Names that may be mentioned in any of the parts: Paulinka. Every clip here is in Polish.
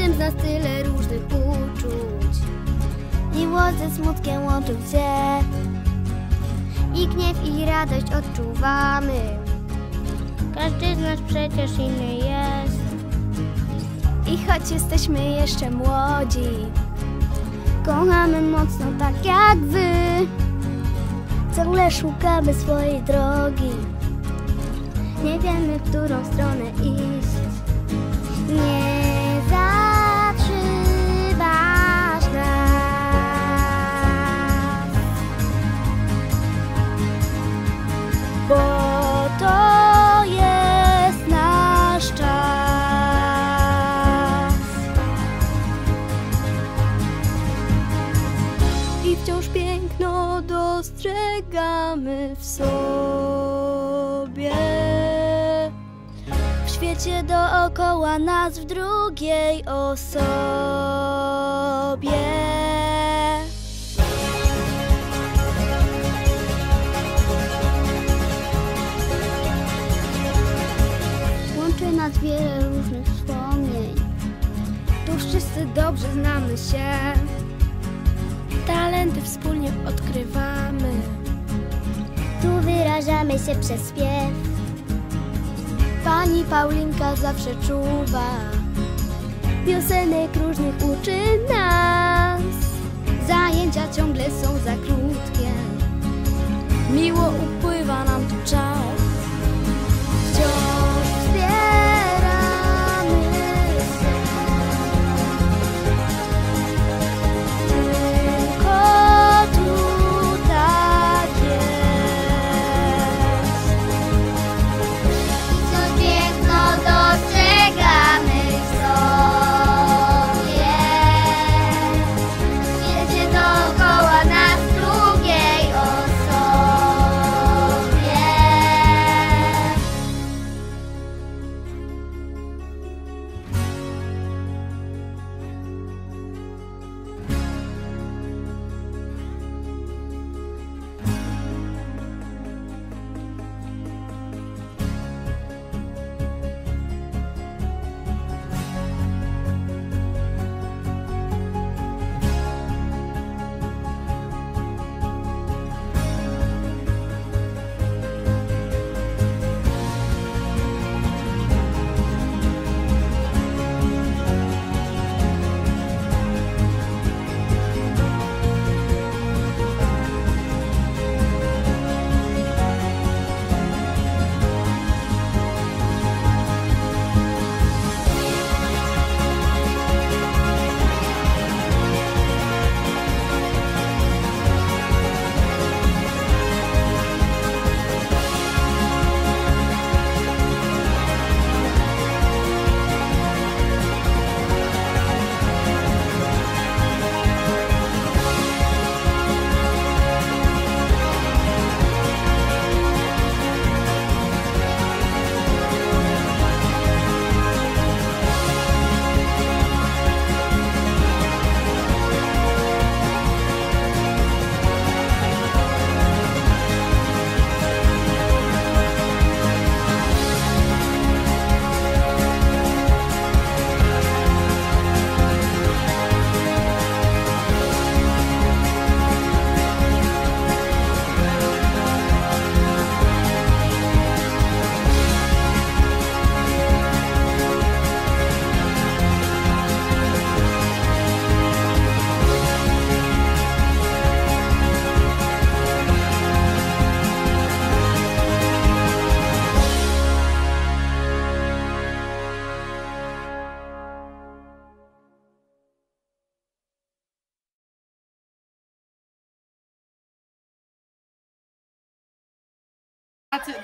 każdym z nas tyle różnych uczuć. Miło ze smutkiem łączył się, i gniew, i radość odczuwamy. Każdy z nas przecież inny jest. I choć jesteśmy jeszcze młodzi, kochamy mocno tak jak wy. Ciągle szukamy swojej drogi, nie wiemy, w którą stronę iść. Nie zatrzymasz nas, bo to jest nasz czas. I wciąż piękno dostrzegamy w sobie. W świecie dookoła nas, w drugiej osobie. Łączy nas wiele różnych wspomnień, tu wszyscy dobrze znamy się. Talenty wspólnie odkrywamy, tu wyrażamy się przez śpiew. Pani Paulinka zawsze czuwa, piosenek różnych uczy nas. Zajęcia ciągle są za krótkie, miło upływa nam tu czas. Wciąż wspieramy się, tylko tu tak jest. Co piękno dostrzegamy w sobie, w świecie dookoła nas, w drugiej osobie.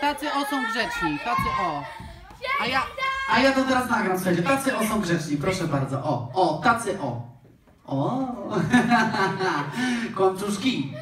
Tacy o są grzeczni, tacy o. A ja to teraz nagram, słuchajcie. Tacy o są grzeczni, proszę bardzo. O, tacy o. O, kłamczuszki.